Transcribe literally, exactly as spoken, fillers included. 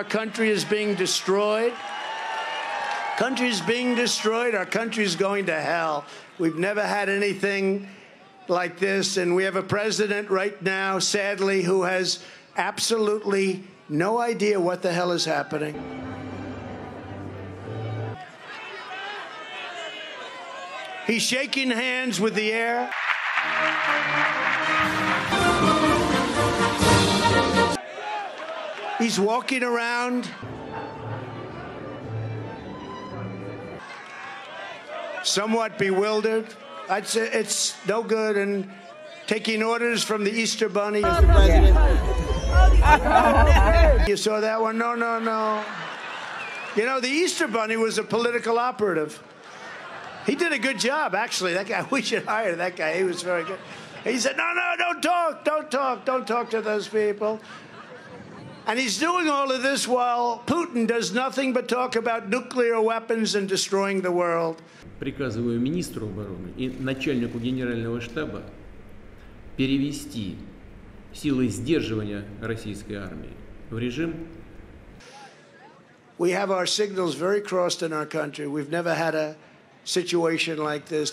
our country is being destroyed. Country is being destroyed. Our country is going to hell. We've never had anything like this, and we have a president right now, sadly, who has absolutely no idea what the hell is happening. He's shaking hands with the air. He's walking around, somewhat bewildered. I'd say it's no good, and taking orders from the Easter Bunny. You saw that one? No, no, no. You know, the Easter Bunny was a political operative. He did a good job, actually. That guy, we should hire that guy. He was very good. He said, no, no, don't talk, don't talk, don't talk to those people. And he's doing all of this while Putin does nothing but talk about nuclear weapons and destroying the world. Приказываю министру обороны и начальнику генерального штаба перевести силы сдерживания российской армии в режим. We have our signals very crossed in our country. We've never had a situation like this.